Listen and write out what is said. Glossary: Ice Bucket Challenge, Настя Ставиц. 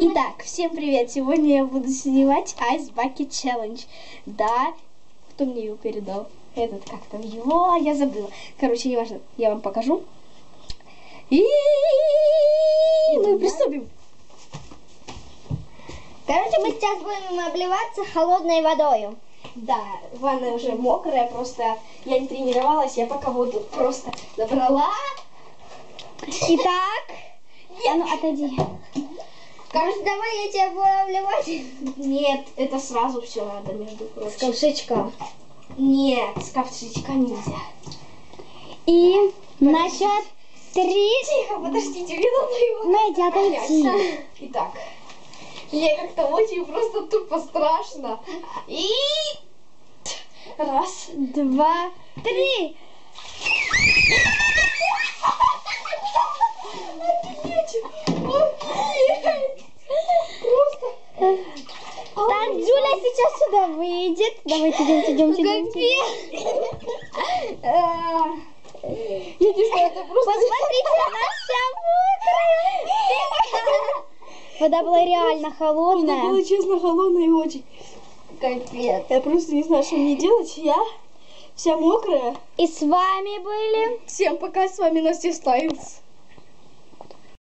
Итак, всем привет! Сегодня я буду снимать Ice Bucket Challenge. Да, кто мне его передал? Этот, как там его? Я забыла. Короче, неважно, я вам покажу. И мы приступим. Короче, мы сейчас будем обливаться холодной водой. Да, ванна уже мокрая, просто я не тренировалась, я пока воду просто набрала. Итак, а ну отойди. Короче, давай я тебя буду обливать. Нет, это сразу все надо, между прочим. С ковшечка? Нет, с ковшечка нельзя. И на счет 3. Тихо, подождите, мне надо его отойти. Итак, я как-то очень просто тупо страшно. И... Раз, два, три. Сейчас сюда выйдет. Давайте идем. Я не знаю, это просто... Посмотрите, она вся мокрая. Вода была реально холодная. Вода была, честно, холодная и очень. Капец. Я просто не знаю, что мне делать. Я вся мокрая. И с вами были... Всем пока, с вами Настя Ставиц.